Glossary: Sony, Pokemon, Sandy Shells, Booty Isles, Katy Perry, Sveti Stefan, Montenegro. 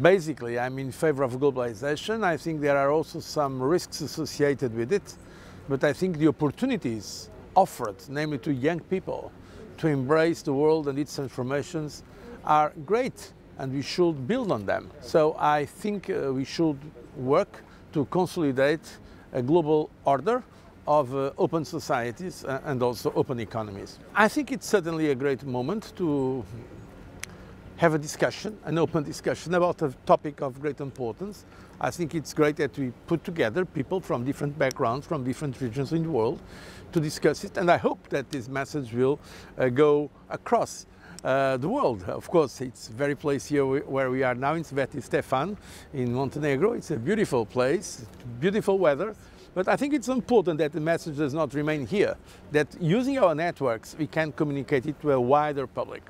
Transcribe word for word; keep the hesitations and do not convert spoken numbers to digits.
Basically, I'm in favor of globalization. I think there are also some risks associated with it, but I think the opportunities offered, namely to young people, to embrace the world and its transformations are great, and we should build on them. So I think uh, we should work to consolidate a global order of uh, open societies and also open economies. I think it's certainly a great moment to have a discussion, an open discussion about a topic of great importance. I think it's great that we put together people from different backgrounds, from different regions in the world to discuss it. And I hope that this message will uh, go across uh, the world. Of course, it's the very place here where we are now in Sveti Stefan in Montenegro. It's a beautiful place, beautiful weather. But I think it's important that the message does not remain here, that using our networks, we can communicate it to a wider public.